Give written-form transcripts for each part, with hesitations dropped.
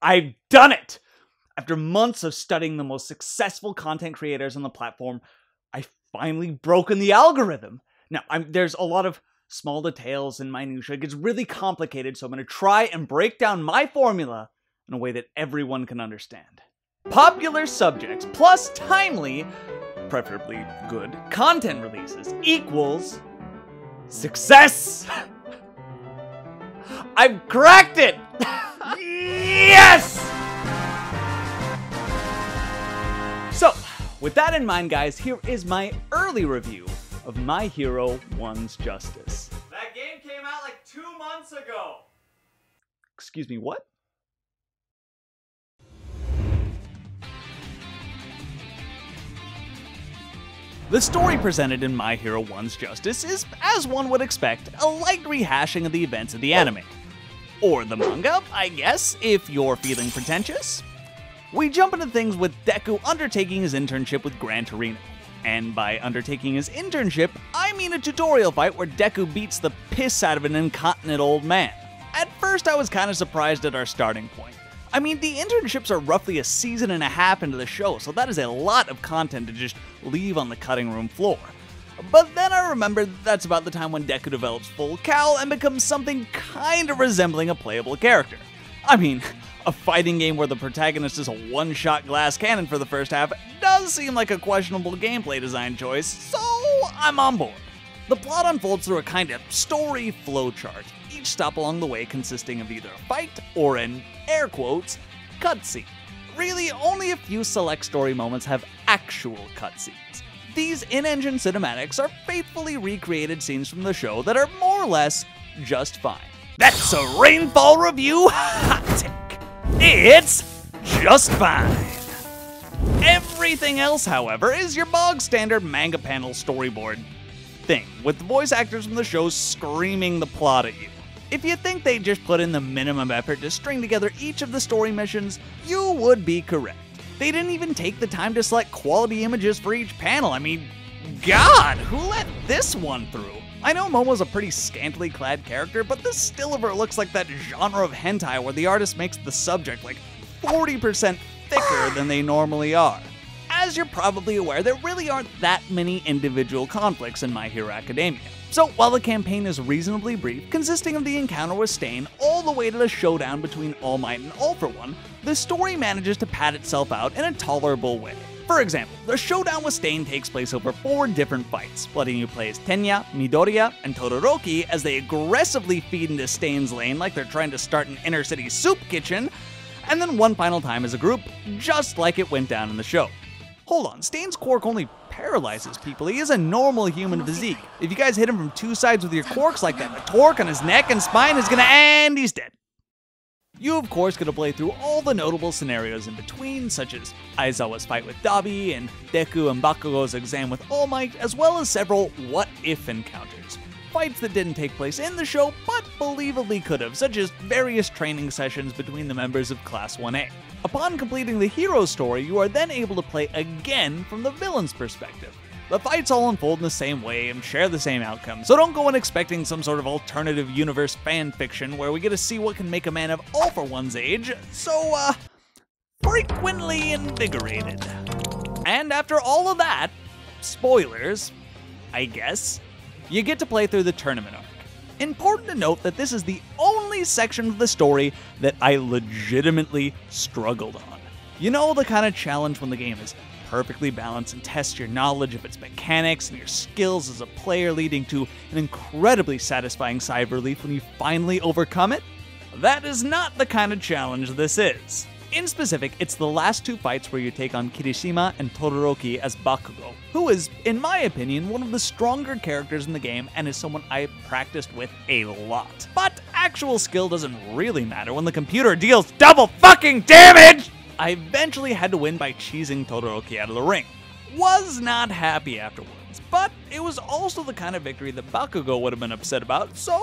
I've done it! After months of studying the most successful content creators on the platform, I've finally broken the algorithm. Now, there's a lot of small details and minutiae. It gets really complicated, so I'm going to try and break down my formula in a way that everyone can understand. Popular subjects plus timely, preferably good, content releases equals success! I've cracked it! Yes! So, with that in mind, guys, here is my early review of My Hero 1's Justice. That game came out like 2 months ago! Excuse me, what? The story presented in My Hero 1's Justice is, as one would expect, a light rehashing of the events of the anime. Or the manga, I guess, if you're feeling pretentious. We jump into things with Deku undertaking his internship with Gran Torino. And by undertaking his internship, I mean a tutorial fight where Deku beats the piss out of an incontinent old man. At first, I was kind of surprised at our starting point. I mean, the internships are roughly a season and a half into the show, so that is a lot of content to just leave on the cutting room floor. But then I remembered that's about the time when Deku develops full cowl and becomes something kinda resembling a playable character. I mean, a fighting game where the protagonist is a one-shot glass cannon for the first half does seem like a questionable gameplay design choice, so I'm on board. The plot unfolds through a kind of story flowchart, each stop along the way consisting of either a fight or an, air quotes, cutscene. Really, only a few select story moments have actual cutscenes. These in-engine cinematics are faithfully recreated scenes from the show that are more or less just fine. That's a Rainfall Review hot take! It's just fine! Everything else, however, is your bog-standard manga panel storyboard thing, with the voice actors from the show screaming the plot at you. If you think they just put in the minimum effort to string together each of the story missions, you would be correct. They didn't even take the time to select quality images for each panel. I mean, God, who let this one through? I know Momo's a pretty scantily clad character, but this still of her looks like that genre of hentai where the artist makes the subject like 40% thicker than they normally are. As you're probably aware, there really aren't that many individual conflicts in My Hero Academia. So while the campaign is reasonably brief, consisting of the encounter with Stain all the way to the showdown between All Might and All For One, the story manages to pad itself out in a tolerable way. For example, the showdown with Stain takes place over 4 different fights, letting you play as Tenya, Midoriya, and Todoroki as they aggressively feed into Stain's lane like they're trying to start an inner city soup kitchen, and then one final time as a group, just like it went down in the show. Hold on, Stain's quirk only paralyzes people. He is a normal human physique. If you guys hit him from 2 sides with your quirks like that, the torque on his neck and spine is gonna end, he's dead. You, of course, get to play through all the notable scenarios in between, such as Aizawa's fight with Dabi, and Deku and Bakugo's exam with All Might, as well as several what-if encounters. Fights that didn't take place in the show, but believably could have, such as various training sessions between the members of Class 1-A. Upon completing the hero story, you are then able to play again from the villain's perspective. The fights all unfold in the same way and share the same outcome, so don't go in expecting some sort of alternative universe fan fiction where we get to see what can make a man of All For One's age so, frequently invigorated. And after all of that, spoilers, I guess, you get to play through the tournament arc. Important to note that this is the only section of the story that I legitimately struggled on. You know the kind of challenge when the game is perfectly balanced and tests your knowledge of its mechanics and your skills as a player, leading to an incredibly satisfying sigh of relief when you finally overcome it? That is not the kind of challenge this is. In specific, it's the last 2 fights where you take on Kirishima and Todoroki as Bakugo, who is, in my opinion, one of the stronger characters in the game and is someone I practiced with a lot. But actual skill doesn't really matter when the computer deals double fucking damage! I eventually had to win by cheesing Todoroki out of the ring. Was not happy afterwards, but it was also the kind of victory that Bakugo would have been upset about, so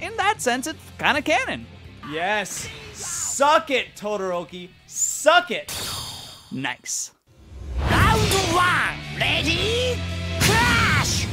in that sense, it's kinda canon. Yes! Suck it, Todoroki! Suck it! Nice. Round 1! Ready? Crash!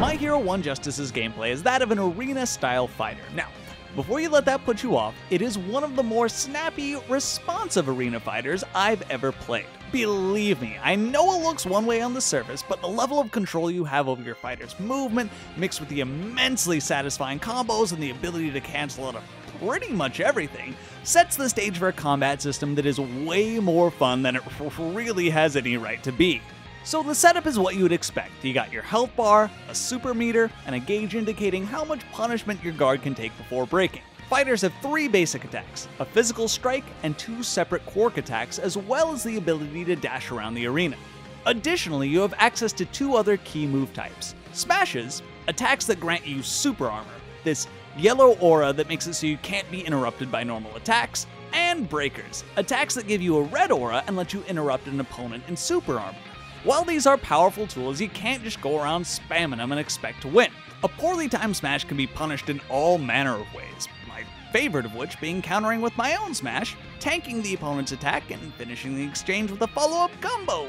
My Hero 1 Justice's gameplay is that of an arena-style fighter. Now, Before you let that put you off, it is one of the more snappy, responsive arena fighters I've ever played. Believe me, I know it looks one way on the surface, but the level of control you have over your fighter's movement, mixed with the immensely satisfying combos and the ability to cancel out of pretty much everything, sets the stage for a combat system that is way more fun than it really has any right to be. So the setup is what you would expect. You got your health bar, a super meter, and a gauge indicating how much punishment your guard can take before breaking. Fighters have three basic attacks, a physical strike and two separate quirk attacks, as well as the ability to dash around the arena. Additionally, you have access to two other key move types. Smashes, attacks that grant you super armor, this yellow aura that makes it so you can't be interrupted by normal attacks, and breakers, attacks that give you a red aura and let you interrupt an opponent in super armor. While these are powerful tools, you can't just go around spamming them and expect to win. A poorly timed smash can be punished in all manner of ways, my favorite of which being countering with my own smash, tanking the opponent's attack, and finishing the exchange with a follow-up combo.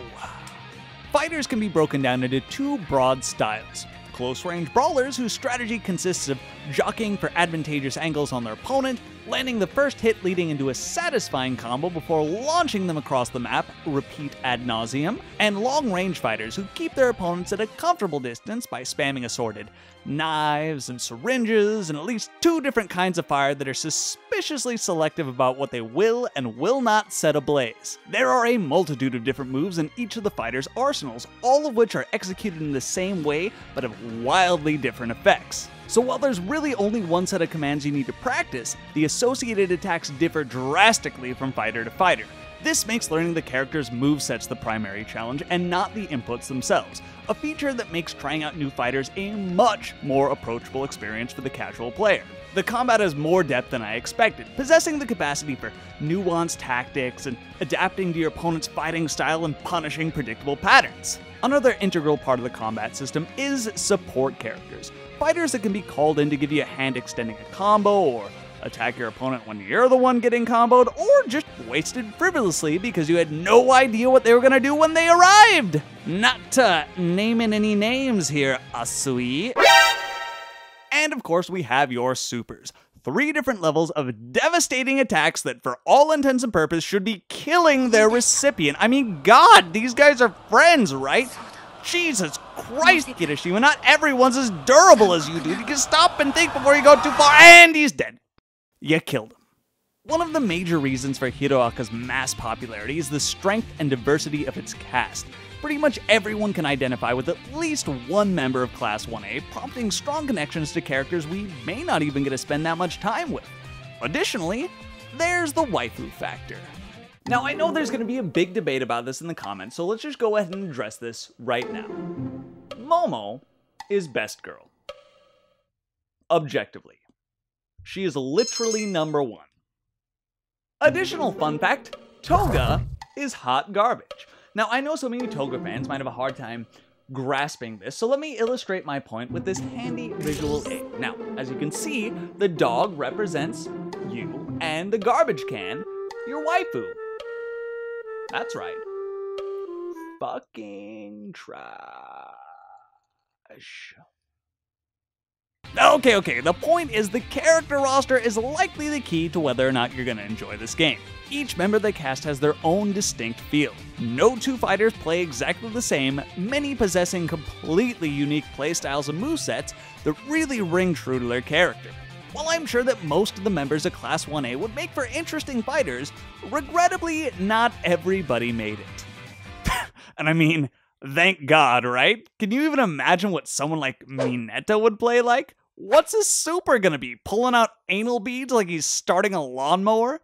Fighters can be broken down into two broad styles. Close-range brawlers whose strategy consists of jockeying for advantageous angles on their opponent, landing the first hit leading into a satisfying combo before launching them across the map, repeat ad nauseum, and long-range fighters who keep their opponents at a comfortable distance by spamming assorted knives and syringes and at least two different kinds of fire that are suspiciously selective about what they will and will not set ablaze. There are a multitude of different moves in each of the fighters' arsenals, all of which are executed in the same way but have wildly different effects. So while there's really only one set of commands you need to practice, the associated attacks differ drastically from fighter to fighter. This makes learning the character's movesets the primary challenge and not the inputs themselves, a feature that makes trying out new fighters a much more approachable experience for the casual player. The combat has more depth than I expected, possessing the capacity for nuanced tactics and adapting to your opponent's fighting style and punishing predictable patterns. Another integral part of the combat system is support characters, fighters that can be called in to give you a hand extending a combo, or attack your opponent when you're the one getting comboed, or just wasted frivolously because you had no idea what they were gonna do when they arrived! Not naming any names here, Asui. And of course we have your supers. Three different levels of devastating attacks that for all intents and purposes should be killing their recipient. I mean, God, these guys are friends, right? Jesus Christ, Kirishima, not everyone's as durable as you do. You can stop and think before you go too far, and he's dead. You killed him. One of the major reasons for Hiroaka's mass popularity is the strength and diversity of its cast. Pretty much everyone can identify with at least one member of Class 1-A, prompting strong connections to characters we may not even get to spend that much time with. Additionally, there's the waifu factor. Now I know there's going to be a big debate about this in the comments, so let's just go ahead and address this right now. Momo is best girl. Objectively. She is literally number one. Additional fun fact, Toga is hot garbage. Now I know so many Toga fans might have a hard time grasping this, so let me illustrate my point with this handy visual aid. Now, as you can see, the dog represents you and the garbage can, your waifu. That's right. Fucking trash. Okay, the point is the character roster is likely the key to whether or not you're going to enjoy this game. Each member of the cast has their own distinct feel. No two fighters play exactly the same, many possessing completely unique playstyles and movesets that really ring true to their character. While I'm sure that most of the members of Class 1A would make for interesting fighters, regrettably not everybody made it. And I mean, thank God, right? Can you even imagine what someone like Mineta would play like? What's his super gonna be? Pulling out anal beads like he's starting a lawnmower?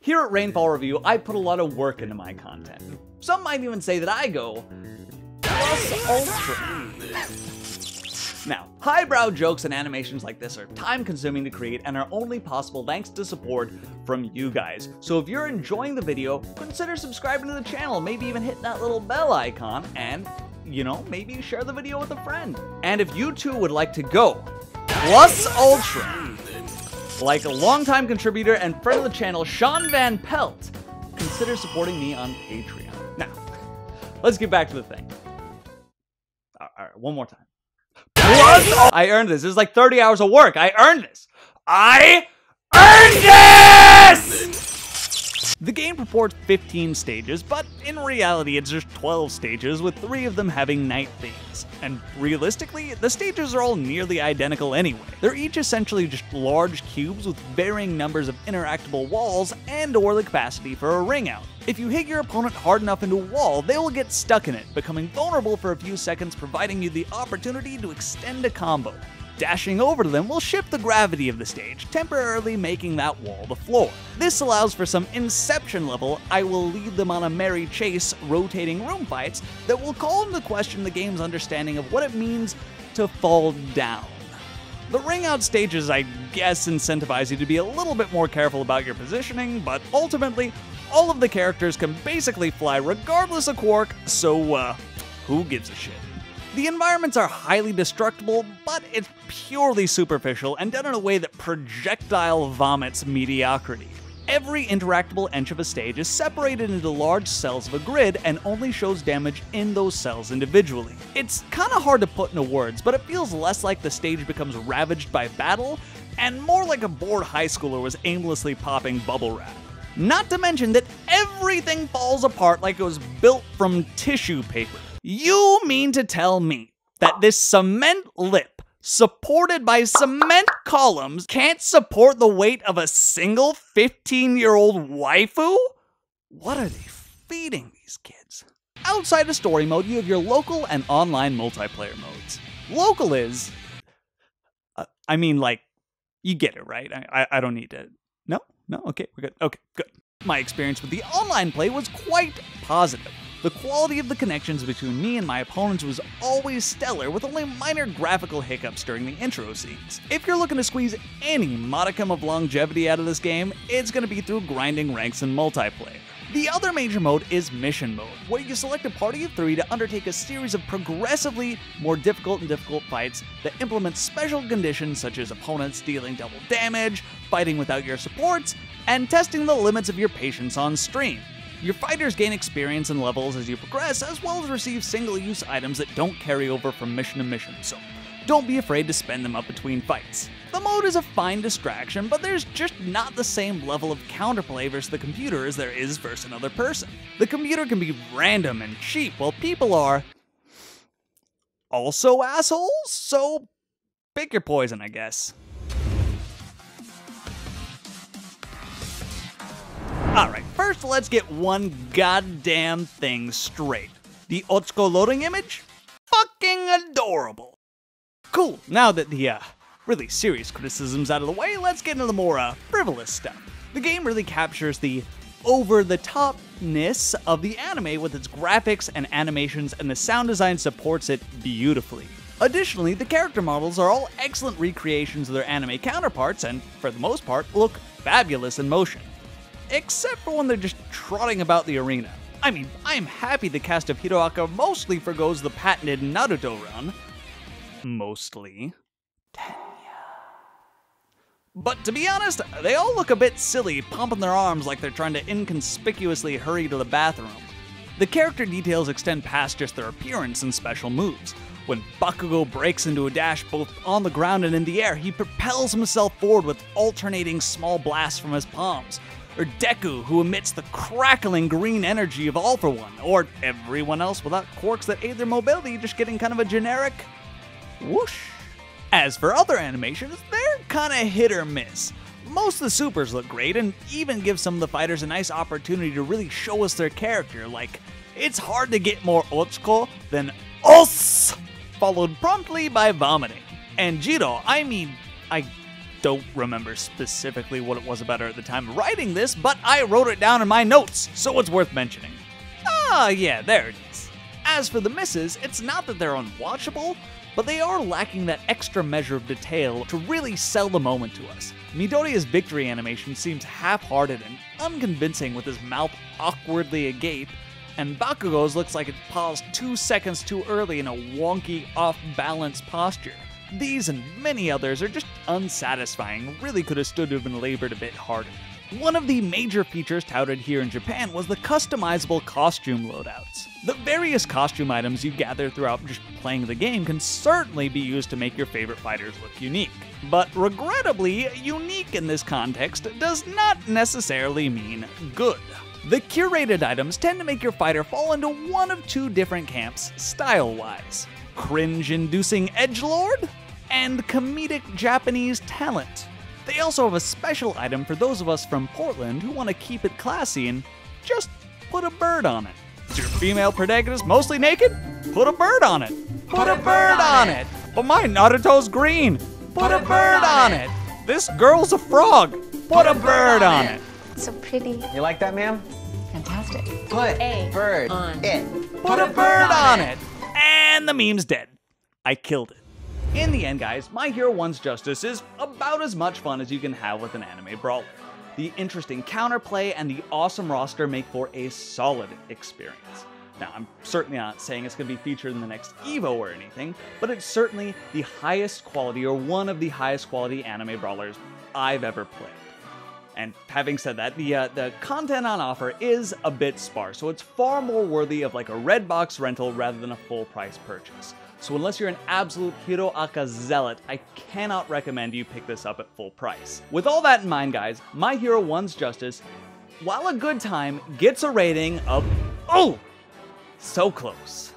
Here at Rainfall Review, I put a lot of work into my content. Some might even say that I go plus ultra. Now, highbrow jokes and animations like this are time-consuming to create and are only possible thanks to support from you guys. So if you're enjoying the video, consider subscribing to the channel, maybe even hitting that little bell icon, and, you know, maybe share the video with a friend. And if you too would like to go plus ultra, like a longtime contributor and friend of the channel, Sean Van Pelt, consider supporting me on Patreon. Now, let's get back to the thing. All right, one more time. Whoa! I earned this. This is like 30 hours of work. I earned this. I EARNED THIS! The game purports 15 stages, but in reality it's just 12 stages, with 3 of them having night themes. And realistically, the stages are all nearly identical anyway. They're each essentially just large cubes with varying numbers of interactable walls and or the capacity for a ring out. If you hit your opponent hard enough into a wall, they will get stuck in it, becoming vulnerable for a few seconds, providing you the opportunity to extend a combo. Dashing over to them will shift the gravity of the stage, temporarily making that wall the floor. This allows for some inception level, I will lead them on a merry chase, rotating room fights that will call into question the game's understanding of what it means to fall down. The ring out stages, I guess, incentivize you to be a little bit more careful about your positioning, but ultimately, all of the characters can basically fly regardless of quirk, so who gives a shit? The environments are highly destructible, but it's purely superficial and done in a way that projectile vomits mediocrity. Every interactable inch of a stage is separated into large cells of a grid and only shows damage in those cells individually. It's kinda hard to put into words, but it feels less like the stage becomes ravaged by battle and more like a bored high schooler was aimlessly popping bubble wrap. Not to mention that everything falls apart like it was built from tissue paper. You mean to tell me that this cement lip, supported by cement columns, can't support the weight of a single 15-year-old waifu? What are they feeding these kids? Outside of story mode, you have your local and online multiplayer modes. Local is... I mean, like, you get it, right? I don't need to... No? No? Okay, we're good. Okay, good. My experience with the online play was quite positive. The quality of the connections between me and my opponents was always stellar, with only minor graphical hiccups during the intro scenes. If you're looking to squeeze any modicum of longevity out of this game, it's going to be through grinding ranks and multiplayer. The other major mode is mission mode, where you select a party of 3 to undertake a series of progressively more difficult and difficult fights that implement special conditions such as opponents dealing double damage, fighting without your supports, and testing the limits of your patience on stream. Your fighters gain experience and levels as you progress, as well as receive single-use items that don't carry over from mission to mission, so don't be afraid to spend them up between fights. The mode is a fine distraction, but there's just not the same level of counterplay versus the computer as there is versus another person. The computer can be random and cheap, while people are also assholes, so pick your poison, I guess. Alright, first let's get one goddamn thing straight. The Otsuko loading image? Fucking adorable! Cool, now that the really serious criticism's out of the way, let's get into the more frivolous stuff. The game really captures the over-the-topness of the anime with its graphics and animations, and the sound design supports it beautifully. Additionally, the character models are all excellent recreations of their anime counterparts and, for the most part, look fabulous in motion. Except for when they're just trotting about the arena. I mean, I'm happy the cast of Hiroaka mostly forgoes the patented Naruto run. Mostly. Tenya. But to be honest, they all look a bit silly, pumping their arms like they're trying to inconspicuously hurry to the bathroom. The character details extend past just their appearance and special moves. When Bakugo breaks into a dash both on the ground and in the air, he propels himself forward with alternating small blasts from his palms. Or Deku, who emits the crackling green energy of All For One, or everyone else without quirks that aid their mobility, just getting kind of a generic whoosh. As for other animations, they're kinda hit or miss. Most of the supers look great and even give some of the fighters a nice opportunity to really show us their character, like, it's hard to get more Otsuko than OS, followed promptly by vomiting. And Jiro, I mean, I don't remember specifically what it was about her at the time of writing this, but I wrote it down in my notes, so it's worth mentioning. Ah, yeah, there it is. As for the misses, it's not that they're unwatchable, but they are lacking that extra measure of detail to really sell the moment to us. Midoriya's victory animation seems half-hearted and unconvincing with his mouth awkwardly agape, and Bakugo's looks like it paused 2 seconds too early in a wonky, off-balance posture. These and many others are just unsatisfying, really could have stood to have been labored a bit harder. One of the major features touted here in Japan was the customizable costume loadouts. The various costume items you gather throughout just playing the game can certainly be used to make your favorite fighters look unique. But regrettably, unique in this context does not necessarily mean good. The curated items tend to make your fighter fall into one of two different camps style-wise: cringe-inducing edgelord and comedic Japanese talent. They also have a special item for those of us from Portland who want to keep it classy and just put a bird on it. Is your female protagonist mostly naked? Put a bird on it. Put a bird on it. But my Naruto's green. Put a bird on it. This girl's a frog. Put a bird on it. So pretty. You like that, ma'am? Fantastic. Put a bird on it. Put a bird on it. And the meme's dead. I killed it. In the end, guys, My Hero 1's Justice is about as much fun as you can have with an anime brawler. The interesting counterplay and the awesome roster make for a solid experience. Now, I'm certainly not saying it's going to be featured in the next EVO or anything, but it's certainly the highest quality or one of the highest quality anime brawlers I've ever played. And having said that, the content on offer is a bit sparse, so it's far more worthy of like a Redbox rental rather than a full-price purchase. So unless you're an absolute Hiroaka zealot, I cannot recommend you pick this up at full price. With all that in mind, guys, My Hero 1's Justice, while a good time, gets a rating of... Oh! So close.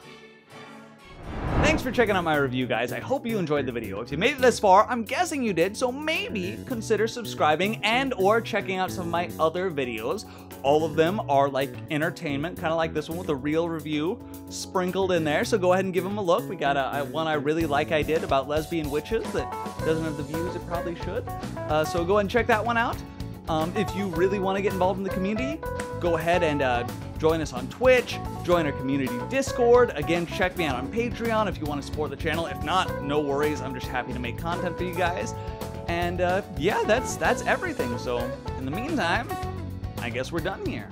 Thanks for checking out my review, guys. I hope you enjoyed the video. If you made it this far, I'm guessing you did, so maybe consider subscribing and or checking out some of my other videos. All of them are like entertainment, kind of like this one with a real review sprinkled in there. So go ahead and give them a look. We got one I really like I did about lesbian witches that doesn't have the views it probably should. So go ahead and check that one out. If you really want to get involved in the community, go ahead and join us on Twitch, join our community Discord. Again, check me out on Patreon if you want to support the channel. If not, no worries. I'm just happy to make content for you guys. And yeah, that's everything. So in the meantime, I guess we're done here.